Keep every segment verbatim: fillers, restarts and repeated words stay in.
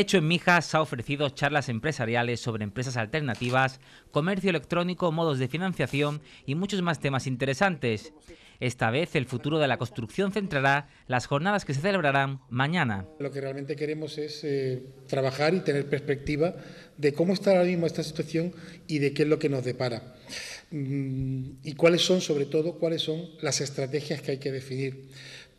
Hecho en Mijas ha ofrecido charlas empresariales sobre empresas alternativas, comercio electrónico, modos de financiación y muchos más temas interesantes. Esta vez el futuro de la construcción centrará las jornadas que se celebrarán mañana. Lo que realmente queremos es eh, trabajar y tener perspectiva de cómo está ahora mismo esta situación y de qué es lo que nos depara. Y cuáles son, sobre todo, cuáles son las estrategias que hay que definir.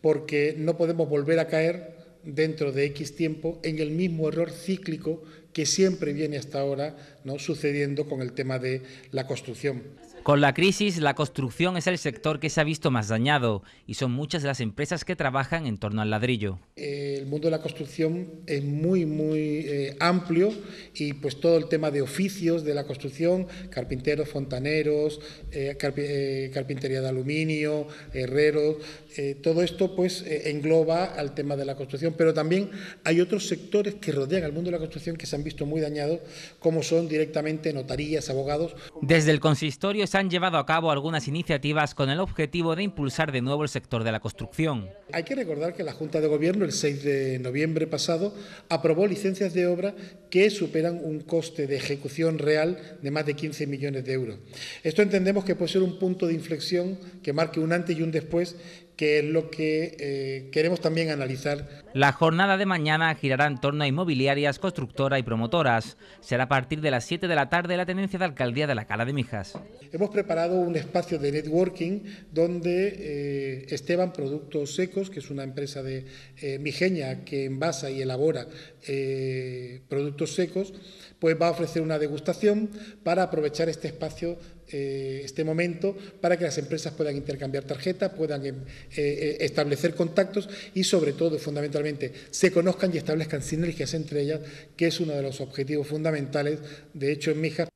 Porque no podemos volver a caer dentro de X tiempo en el mismo error cíclico que siempre viene hasta ahora, ¿no?, sucediendo con el tema de la construcción. Con la crisis, la construcción es el sector que se ha visto más dañado y son muchas las empresas que trabajan en torno al ladrillo. El mundo de la construcción es muy, muy eh, amplio y pues todo el tema de oficios de la construcción, carpinteros, fontaneros, eh, carp eh, carpintería de aluminio, herreros, eh, todo esto pues eh, engloba al tema de la construcción, pero también hay otros sectores que rodean al mundo de la construcción que se han visto muy dañados, como son directamente notarías, abogados. Desde el consistorio se han llevado a cabo algunas iniciativas con el objetivo de impulsar de nuevo el sector de la construcción. Hay que recordar que la Junta de Gobierno el seis de noviembre pasado aprobó licencias de obra que superan un coste de ejecución real de más de quince millones de euros. Esto entendemos que puede ser un punto de inflexión que marque un antes y un después, que es lo que eh, queremos también analizar. La jornada de mañana girará en torno a inmobiliarias, constructoras y promotoras. Será a partir de las siete de la tarde en la Tenencia de Alcaldía de La Cala de Mijas. Hemos preparado un espacio de networking donde eh, Esteban Productos Secos, que es una empresa de eh, mijeña que envasa y elabora eh, productos secos, pues va a ofrecer una degustación para aprovechar este espacio, eh, este momento, para que las empresas puedan intercambiar tarjetas, puedan eh, eh, establecer contactos y sobre todo, fundamentalmente, se conozcan y establezcan sinergias entre ellas, que es uno de los objetivos fundamentales de Hecho en Mijas.